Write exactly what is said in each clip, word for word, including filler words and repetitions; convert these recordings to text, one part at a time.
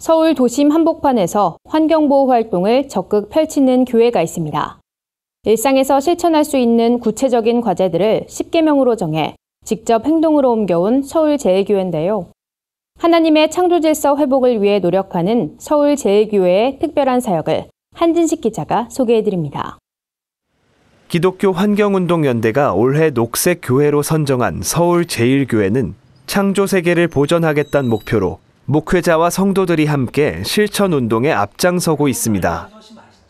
서울 도심 한복판에서 환경보호 활동을 적극 펼치는 교회가 있습니다. 일상에서 실천할 수 있는 구체적인 과제들을 십 계명으로 정해 직접 행동으로 옮겨온 서울제일교회인데요. 하나님의 창조질서 회복을 위해 노력하는 서울제일교회의 특별한 사역을 한진식 기자가 소개해드립니다. 기독교 환경운동연대가 올해 녹색교회로 선정한 서울제일교회는 창조세계를 보전하겠다는 목표로 목회자와 성도들이 함께 실천운동에 앞장서고 있습니다.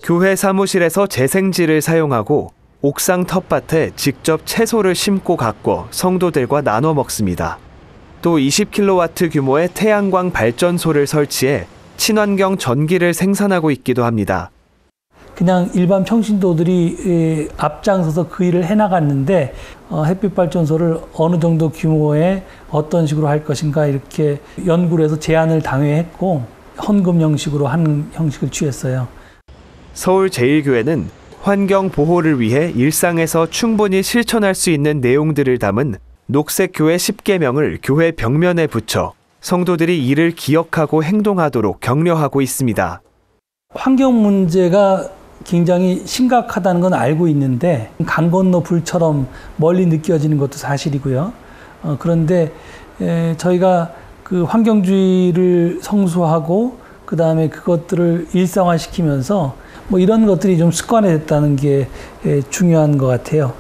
교회 사무실에서 재생지를 사용하고 옥상 텃밭에 직접 채소를 심고 가꿔 성도들과 나눠 먹습니다. 또 이십 킬로와트 규모의 태양광 발전소를 설치해 친환경 전기를 생산하고 있기도 합니다. 그냥 일반 평신도들이 앞장서서 그 일을 해나갔는데 햇빛발전소를 어느 정도 규모에 어떤 식으로 할 것인가 이렇게 연구를 해서 제안을 당회했고 헌금 형식으로 하는 형식을 취했어요. 서울제일교회는 환경 보호를 위해 일상에서 충분히 실천할 수 있는 내용들을 담은 녹색교회 십 계명을 교회 벽면에 붙여 성도들이 이를 기억하고 행동하도록 격려하고 있습니다. 환경 문제가 굉장히 심각하다는 건 알고 있는데 강 건너 불처럼 멀리 느껴지는 것도 사실이고요. 어, 그런데 에, 저희가 그 환경주의를 성수하고 그 다음에 그것들을 일상화시키면서 뭐 이런 것들이 좀 습관화됐다는 게 에, 중요한 것 같아요.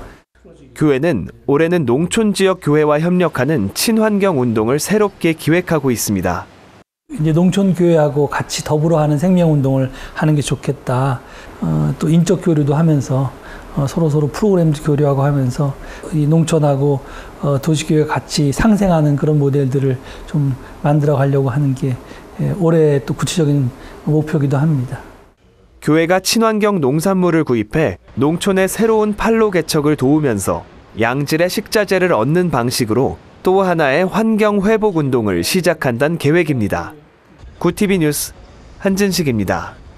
교회는 올해는 농촌 지역 교회와 협력하는 친환경 운동을 새롭게 기획하고 있습니다. 이제 농촌 교회하고 같이 더불어 하는 생명 운동을 하는 게 좋겠다. 어, 또 인적 교류도 하면서 어, 서로 서로 프로그램도 교류하고 하면서 이 농촌하고 어, 도시 교회 같이 상생하는 그런 모델들을 좀 만들어 가려고 하는 게 예, 올해 또 구체적인 목표이기도 합니다. 교회가 친환경 농산물을 구입해 농촌의 새로운 판로 개척을 도우면서 양질의 식자재를 얻는 방식으로 또 하나의 환경 회복 운동을 시작한다는 계획입니다. 구티비 뉴스 한진식입니다.